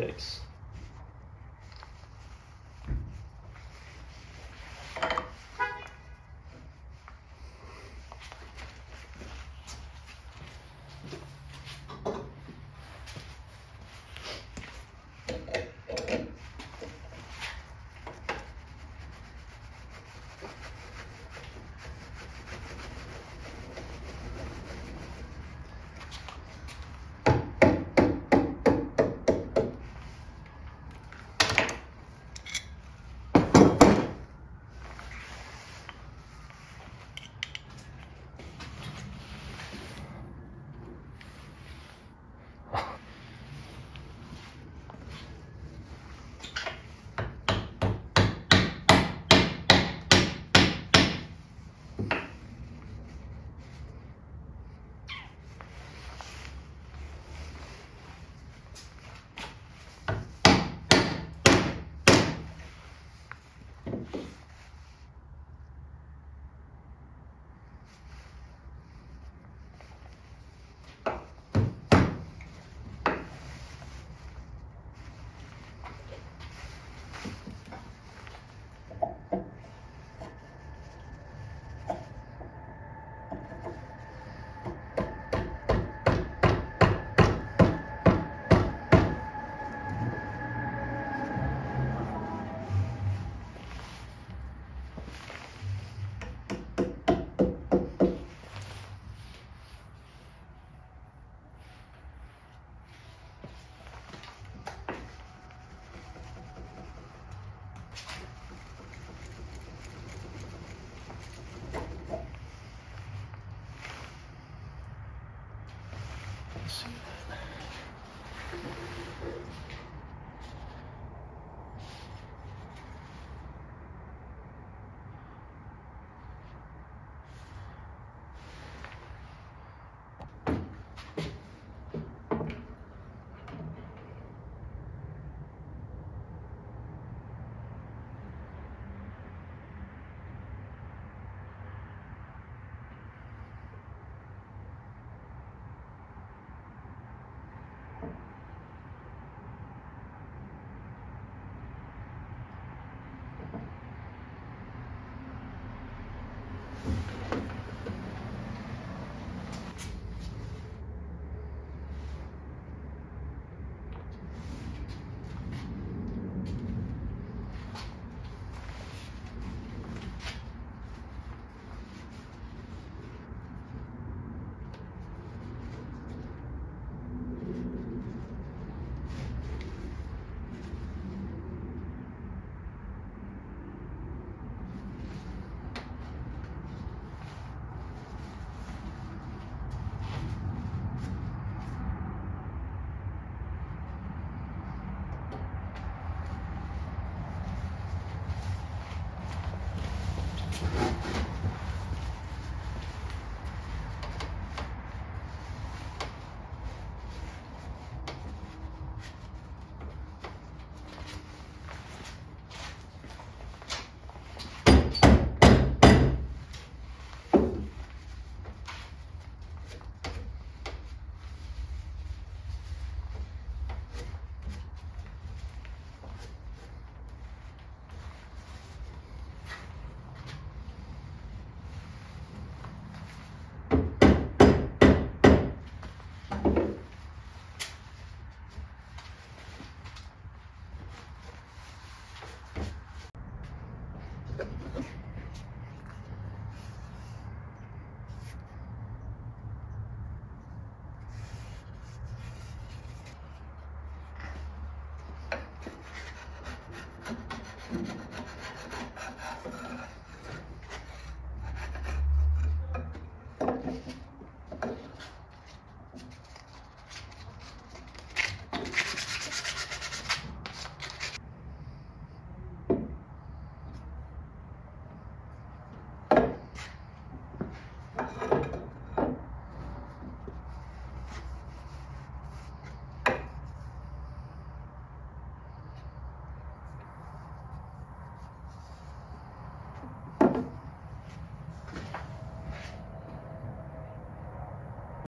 Yikes.